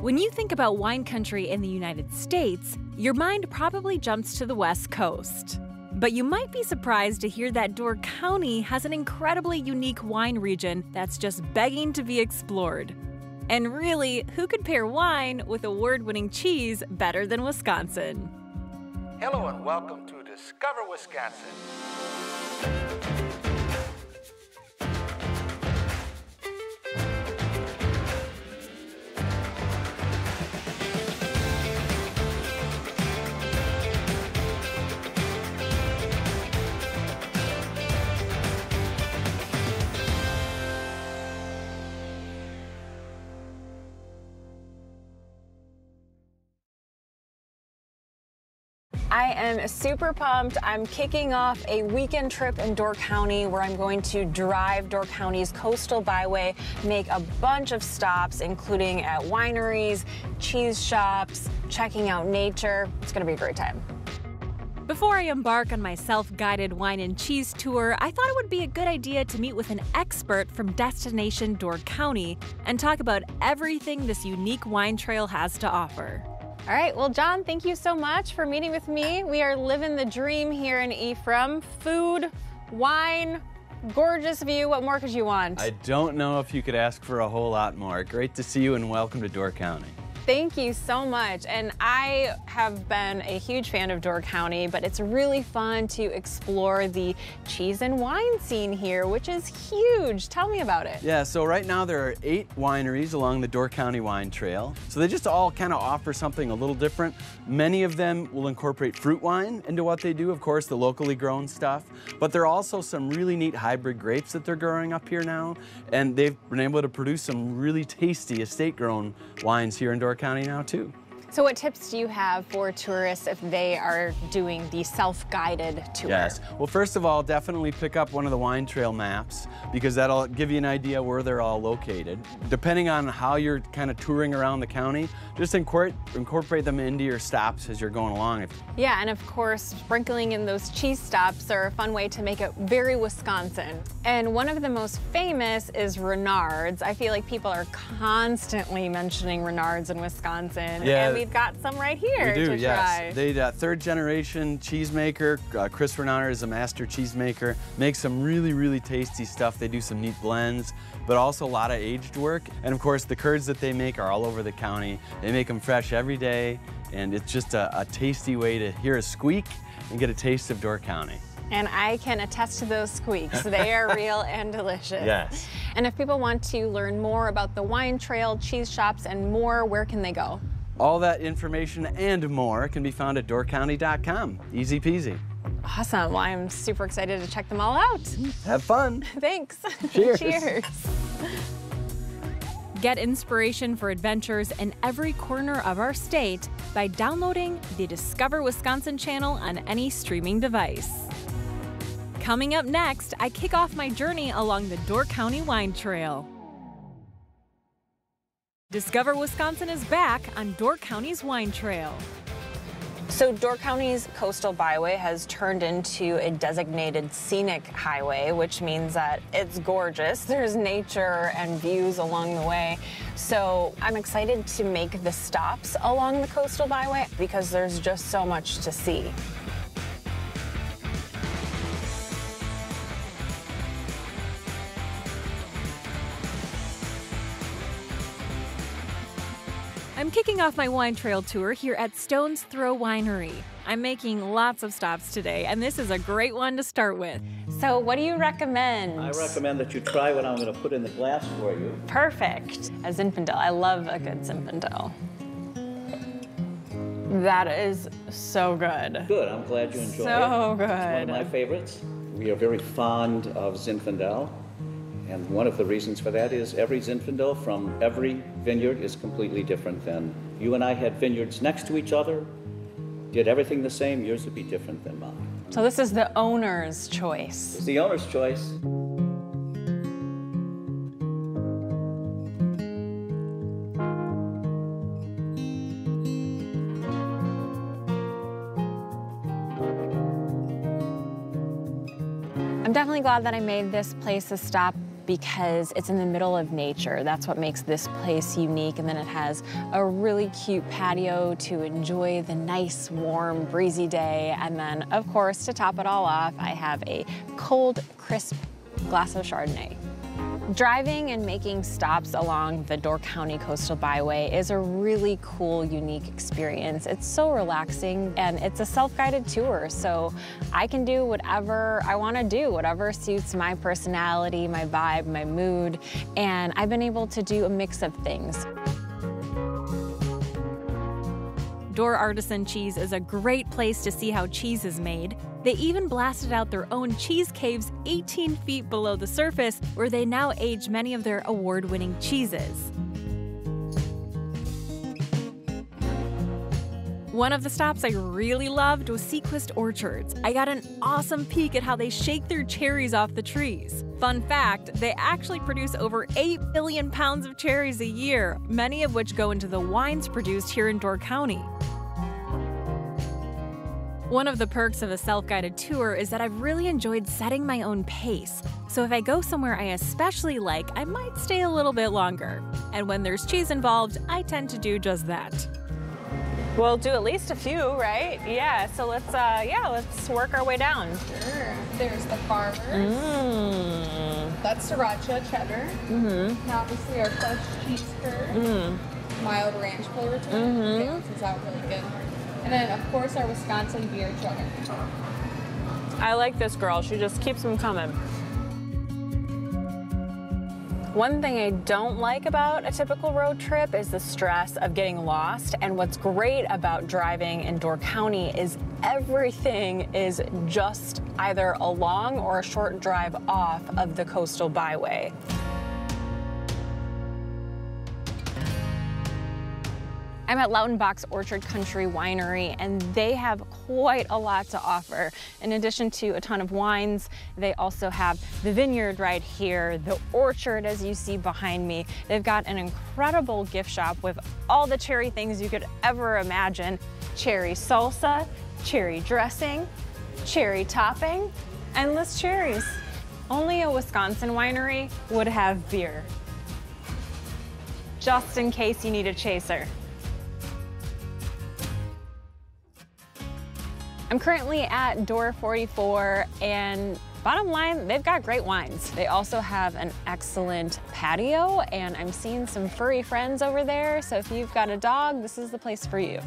When you think about wine country in the United States, your mind probably jumps to the West Coast. But you might be surprised to hear that Door County has an incredibly unique wine region that's just begging to be explored. And really, who could pair wine with award-winning cheese better than Wisconsin? Hello and welcome to Discover Wisconsin. I am super pumped. I'm kicking off a weekend trip in Door County where I'm going to drive Door County's coastal byway, make a bunch of stops, including at wineries, cheese shops, checking out nature. It's gonna be a great time. Before I embark on my self-guided wine and cheese tour, I thought it would be a good idea to meet with an expert from Destination Door County and talk about everything this unique wine trail has to offer. All right, well, John, thank you so much for meeting with me. We are living the dream here in Ephraim. Food, wine, gorgeous view. What more could you want? I don't know if you could ask for a whole lot more. Great to see you and welcome to Door County. Thank you so much. And I have been a huge fan of Door County, but it's really fun to explore the cheese and wine scene here, which is huge. Tell me about it. Yeah, so right now there are 8 wineries along the Door County Wine Trail. So they just all kind of offer something a little different. Many of them will incorporate fruit wine into what they do, of course, the locally grown stuff. But there are also some really neat hybrid grapes that they're growing up here now. And they've been able to produce some really tasty estate-grown wines here in Door County now too. So what tips do you have for tourists if they are doing the self-guided tour? Yes, well, first of all, definitely pick up one of the wine trail maps because that'll give you an idea where they're all located. Depending on how you're kind of touring around the county, just incorporate them into your stops as you're going along. Yeah, and of course, sprinkling in those cheese stops are a fun way to make it very Wisconsin. And one of the most famous is Renard's. I feel like people are constantly mentioning Renard's in Wisconsin. Yeah. And we've got some right here to try. We do, yes. They third-generation cheesemaker. Chris Renard is a master cheesemaker. Makes some really, really tasty stuff. They do some neat blends, but also a lot of aged work. And of course, the curds that they make are all over the county. They make them fresh every day, and it's just a tasty way to hear a squeak and get a taste of Door County. And I can attest to those squeaks. They are real and delicious. Yes. And if people want to learn more about the wine trail, cheese shops, and more, where can they go? All that information and more can be found at DoorCounty.com. Easy peasy. Awesome. Well, I'm super excited to check them all out. Have fun. Thanks. Cheers. Cheers. Get inspiration for adventures in every corner of our state by downloading the Discover Wisconsin channel on any streaming device. Coming up next, I kick off my journey along the Door County Wine Trail. Discover Wisconsin is back on Door County's Wine Trail. So Door County's coastal byway has turned into a designated scenic highway, which means that it's gorgeous. There's nature and views along the way. So I'm excited to make the stops along the coastal byway because there's just so much to see. I'm kicking off my wine trail tour here at Stone's Throw Winery. I'm making lots of stops today, and this is a great one to start with. So what do you recommend? I recommend that you try what I'm going to put in the glass for you. Perfect. A Zinfandel. I love a good Zinfandel. That is so good. Good. I'm glad you enjoyed it. So good. It's one of my favorites. We are very fond of Zinfandel. And one of the reasons for that is every Zinfandel from every vineyard is completely different than you and I had vineyards next to each other, did everything the same, yours would be different than mine. So this is the owner's choice. It's the owner's choice. I'm definitely glad that I made this place a stop because it's in the middle of nature. That's what makes this place unique. And then it has a really cute patio to enjoy the nice, warm, breezy day. And then, of course, to top it all off, I have a cold, crisp glass of Chardonnay. Driving and making stops along the Door County Coastal Byway is a really cool, unique experience. It's so relaxing, and it's a self-guided tour, so I can do whatever I want to do, whatever suits my personality, my vibe, my mood, and I've been able to do a mix of things. Door Artisan Cheese is a great place to see how cheese is made. They even blasted out their own cheese caves 18 feet below the surface, where they now age many of their award-winning cheeses. One of the stops I really loved was Seaquist Orchards. I got an awesome peek at how they shake their cherries off the trees. Fun fact, they actually produce over 8 billion pounds of cherries a year, many of which go into the wines produced here in Door County. One of the perks of a self-guided tour is that I've really enjoyed setting my own pace. So if I go somewhere I especially like, I might stay a little bit longer. And when there's cheese involved, I tend to do just that. We'll do at least a few, right? Yeah, so let's work our way down. Sure. There's the Farmers. Mm. That's Sriracha cheddar. Mm-hmm. And obviously our fresh cheese curd. Mm. Mild ranch flavor to it. Mm-hmm. It balances out really good. And then, of course, our Wisconsin beer jugger. I like this girl. She just keeps them coming. One thing I don't like about a typical road trip is the stress of getting lost. And what's great about driving in Door County is everything is just either a long or a short drive off of the coastal byway. I'm at Lautenbach's Orchard Country Winery, and they have quite a lot to offer. In addition to a ton of wines, they also have the vineyard right here, the orchard as you see behind me. They've got an incredible gift shop with all the cherry things you could ever imagine. Cherry salsa, cherry dressing, cherry topping, endless cherries. Only a Wisconsin winery would have beer. Just in case you need a chaser. I'm currently at Door 44, and bottom line, they've got great wines. They also have an excellent patio, and I'm seeing some furry friends over there, so if you've got a dog, this is the place for you.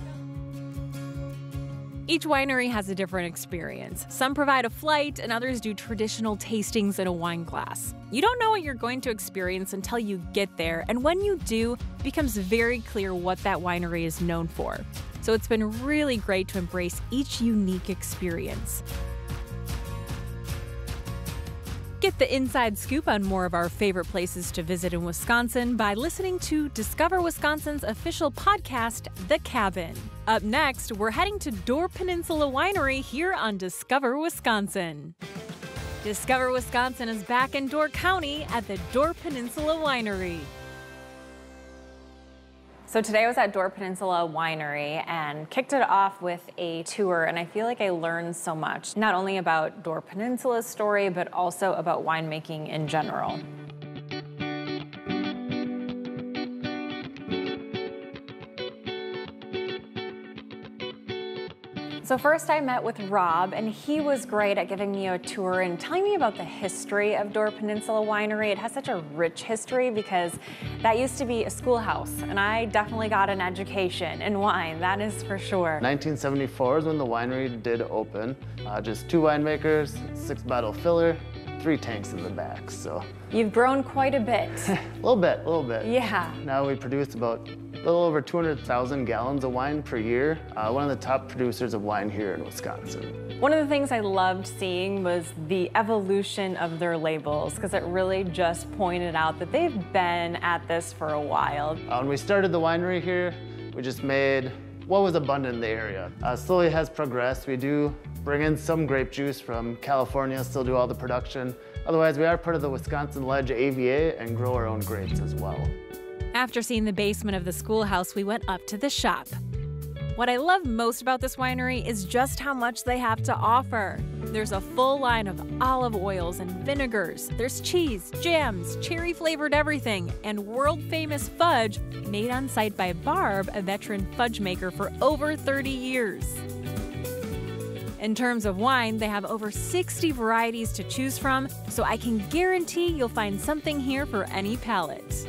Each winery has a different experience. Some provide a flight, and others do traditional tastings in a wine glass. You don't know what you're going to experience until you get there, and when you do, it becomes very clear what that winery is known for. So it's been really great to embrace each unique experience. Get the inside scoop on more of our favorite places to visit in Wisconsin by listening to Discover Wisconsin's official podcast, The Cabin. Up next, we're heading to Door Peninsula Winery here on Discover Wisconsin. Discover Wisconsin is back in Door County at the Door Peninsula Winery. So today I was at Door Peninsula Winery and kicked it off with a tour, and I feel like I learned so much, not only about Door Peninsula's story, but also about winemaking in general. So first I met with Rob, and he was great at giving me a tour and telling me about the history of Door Peninsula Winery. It has such a rich history because that used to be a schoolhouse, and I definitely got an education in wine, that is for sure. 1974 is when the winery did open. Just 2 winemakers, 6 bottle filler, 3 tanks in the back, so. You've grown quite a bit. a little bit. Yeah. Now we produce about a little over 200,000 gallons of wine per year. One of the top producers of wine here in Wisconsin. One of the things I loved seeing was the evolution of their labels, because it really just pointed out that they've been at this for a while. When we started the winery here, we just made what was abundant in the area. Slowly has progressed. We do bring in some grape juice from California, still do all the production. Otherwise, we are part of the Wisconsin Ledge AVA and grow our own grapes as well. After seeing the basement of the schoolhouse, we went up to the shop. What I love most about this winery is just how much they have to offer. There's a full line of olive oils and vinegars. There's cheese, jams, cherry-flavored everything, and world-famous fudge made on site by Barb, a veteran fudge maker for over 30 years. In terms of wine, they have over 60 varieties to choose from, so I can guarantee you'll find something here for any palate.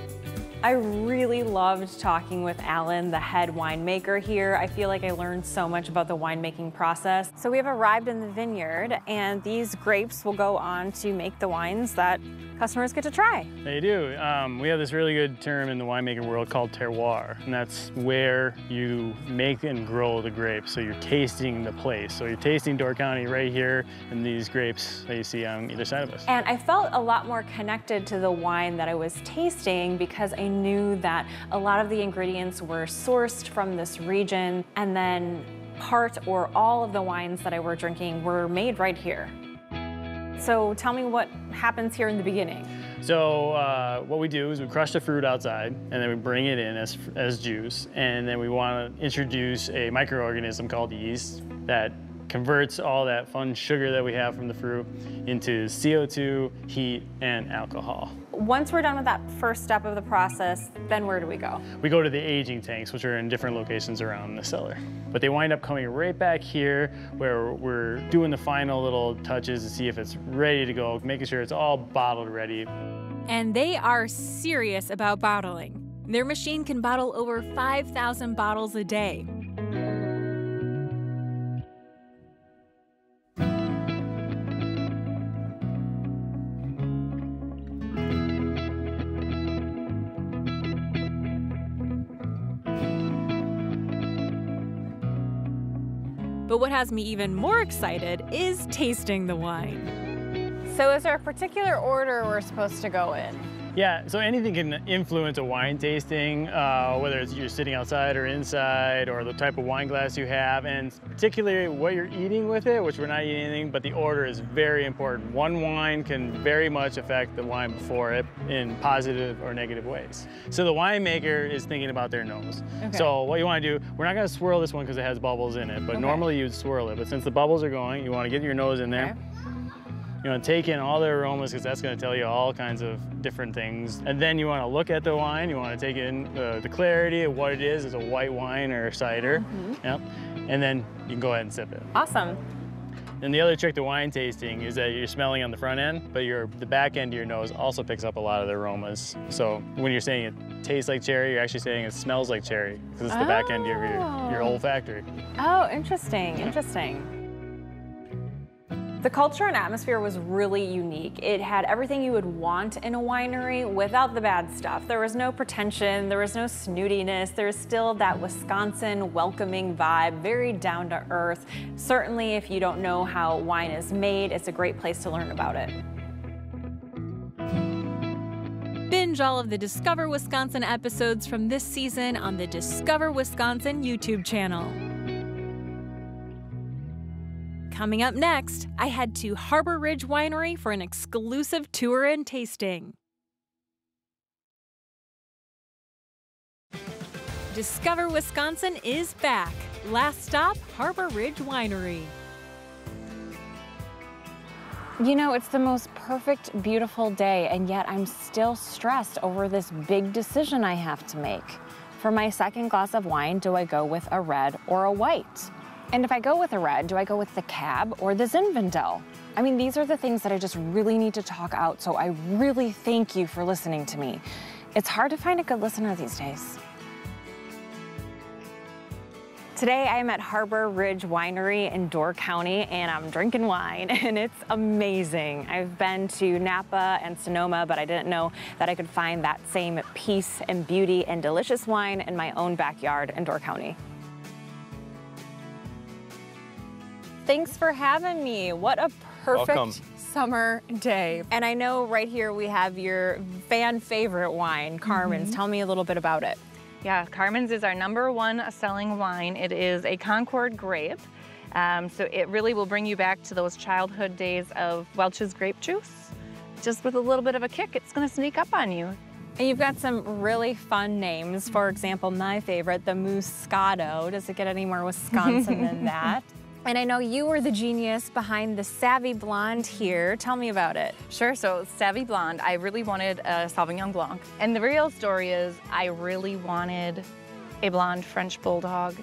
I really loved talking with Alan, the head winemaker here. I feel like I learned so much about the winemaking process. So we have arrived in the vineyard, and these grapes will go on to make the wines that customers get to try. They do. We have this really good term in the winemaking world called terroir, and that's where you make and grow the grapes. So you're tasting the place. So you're tasting Door County right here, and these grapes that you see on either side of us. And I felt a lot more connected to the wine that I was tasting because I knew that a lot of the ingredients were sourced from this region, and then part or all of the wines that I were drinking were made right here. So tell me what happens here in the beginning. So what we do is we crush the fruit outside, and then we bring it in as juice, and then we want to introduce a microorganism called yeast that converts all that fun sugar that we have from the fruit into CO2, heat, and alcohol. Once we're done with that first step of the process, then where do we go? We go to the aging tanks, which are in different locations around the cellar. But they wind up coming right back here where we're doing the final little touches to see if it's ready to go, making sure it's all bottled ready. And they are serious about bottling. Their machine can bottle over 5,000 bottles a day. But what has me even more excited is tasting the wine. So is there a particular order we're supposed to go in? Yeah, so anything can influence a wine tasting, whether it's you're sitting outside or inside, or the type of wine glass you have, and particularly what you're eating with it, which we're not eating anything, but the order is very important. One wine can very much affect the wine before it in positive or negative ways. So the winemaker is thinking about their nose. Okay. So what you want to do, we're not going to swirl this one because it has bubbles in it, but normally you'd swirl it. But since the bubbles are going, you want to get your nose in there. Okay. You want to take in all the aromas because that's going to tell you all kinds of different things. And then you want to look at the wine. You want to take in the clarity of what it is. Is a white wine or cider. Mm-hmm. Yep. And then you can go ahead and sip it. Awesome. And the other trick to wine tasting is that you're smelling on the front end, but the back end of your nose also picks up a lot of the aromas. So when you're saying it tastes like cherry, you're actually saying it smells like cherry because it's the back end of your olfactory. Oh, interesting, interesting. The culture and atmosphere was really unique. It had everything you would want in a winery without the bad stuff. There was no pretension, there was no snootiness, there was still that Wisconsin welcoming vibe, very down to earth. Certainly if you don't know how wine is made, it's a great place to learn about it. Binge all of the Discover Wisconsin episodes from this season on the Discover Wisconsin YouTube channel. Coming up next, I head to Harbor Ridge Winery for an exclusive tour and tasting. Discover Wisconsin is back. Last stop, Harbor Ridge Winery. You know, it's the most perfect, beautiful day, and yet I'm still stressed over this big decision I have to make. For my second glass of wine, do I go with a red or a white? And if I go with a red, do I go with the Cab or the Zinfandel? I mean, these are the things that I just really need to talk out, so I really thank you for listening to me. It's hard to find a good listener these days. Today I am at Harbor Ridge Winery in Door County, and I'm drinking wine, and it's amazing. I've been to Napa and Sonoma, but I didn't know that I could find that same peace and beauty and delicious wine in my own backyard in Door County. Thanks for having me. What a perfect summer day. And I know right here we have your fan favorite wine, Carmen's. Mm-hmm. Tell me a little bit about it. Yeah, Carmen's is our #1 selling wine. It is a Concord grape. So it really will bring you back to those childhood days of Welch's grape juice. Just with a little bit of a kick, it's gonna sneak up on you. And you've got some really fun names. For example, my favorite, the Moscato. Does it get any more Wisconsin than that? And I know you were the genius behind the Savvy Blonde here. Tell me about it. Sure, so Savvy Blonde, I really wanted a Sauvignon Blanc. And the real story is I really wanted a blonde French Bulldog,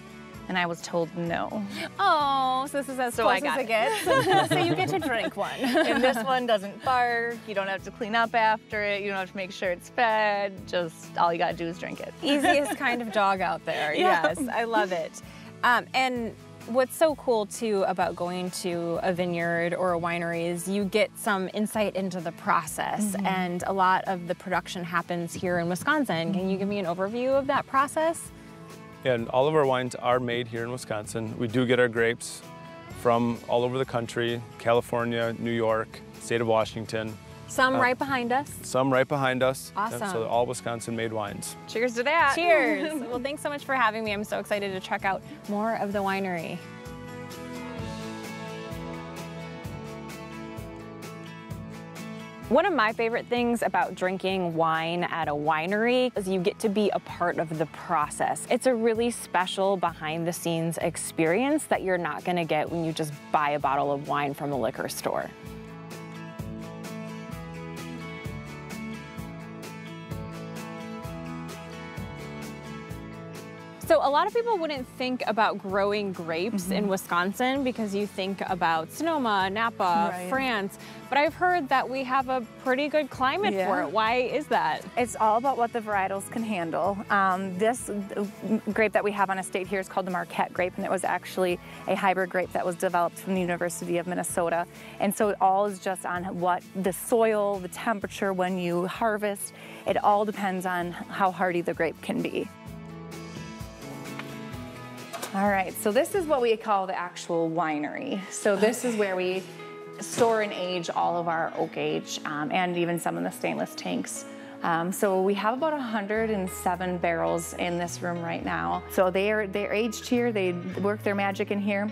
and I was told no. Oh, so this is as close as it gets. So you get to drink one. And this one doesn't bark. You don't have to clean up after it. You don't have to make sure it's fed. Just all you gotta do is drink it. Easiest kind of dog out there, yeah. Yes. I love it. And what's so cool too about going to a vineyard or a winery is you get some insight into the process, mm-hmm. and a lot of the production happens here in Wisconsin. Can you give me an overview of that process? Yeah, and all of our wines are made here in Wisconsin. We do get our grapes from all over the country, California, New York, state of Washington. Some right behind us. Some right behind us. Awesome. Yeah, so all Wisconsin-made wines. Cheers to that. Cheers. Well, thanks so much for having me. I'm so excited to check out more of the winery. One of my favorite things about drinking wine at a winery is you get to be a part of the process. It's a really special behind-the-scenes experience that you're not gonna get when you just buy a bottle of wine from a liquor store. So a lot of people wouldn't think about growing grapes, mm-hmm. in Wisconsin because you think about Sonoma, Napa, right. France, but I've heard that we have a pretty good climate, yeah. for it. Why is that? It's all about what the varietals can handle. This grape that we have on estate here is called the Marquette grape, and it was actually a hybrid grape that was developed from the University of Minnesota. And so it all is just on what the soil, the temperature, when you harvest, it all depends on how hardy the grape can be. All right, so this is what we call the actual winery. So this is where we store and age all of our oak age, and even some of the stainless tanks. So we have about 107 barrels in this room right now. So they're aged here, they work their magic in here.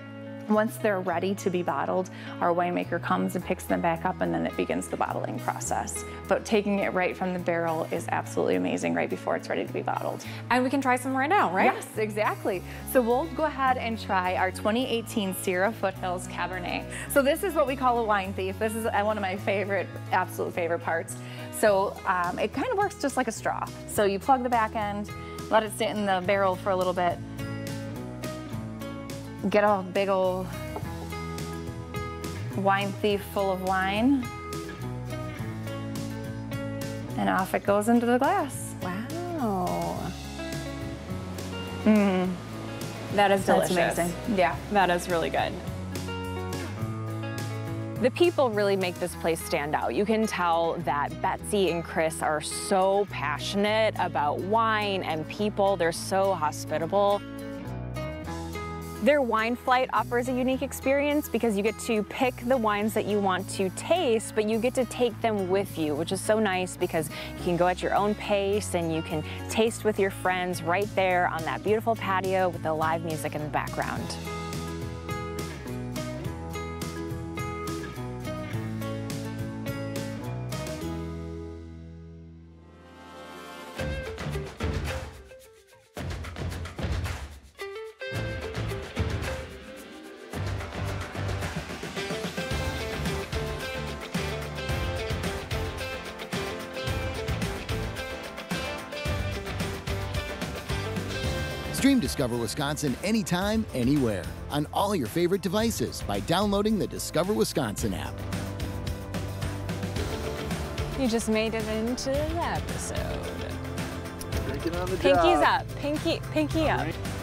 Once they're ready to be bottled, our winemaker comes and picks them back up, and then it begins the bottling process. But taking it right from the barrel is absolutely amazing right before it's ready to be bottled. And we can try some right now, right? Yes, exactly. So we'll go ahead and try our 2018 Sierra Foothills Cabernet. So this is what we call a wine thief. This is one of my favorite, absolute favorite parts. So it kind of works just like a straw. So you plug the back end, let it sit in the barrel for a little bit, get a big old wine thief full of wine, and off it goes into the glass. Wow. Mm. That is delicious. That's amazing. Yeah, that is really good. The people really make this place stand out. You can tell that Betsy and Chris are so passionate about wine and people. They're so hospitable. Their wine flight offers a unique experience because you get to pick the wines that you want to taste, but you get to take them with you, which is so nice because you can go at your own pace and you can taste with your friends right there on that beautiful patio with the live music in the background. Stream Discover Wisconsin anytime, anywhere, on all your favorite devices by downloading the Discover Wisconsin app. You just made it into the episode. Pinky's up. Pinky up.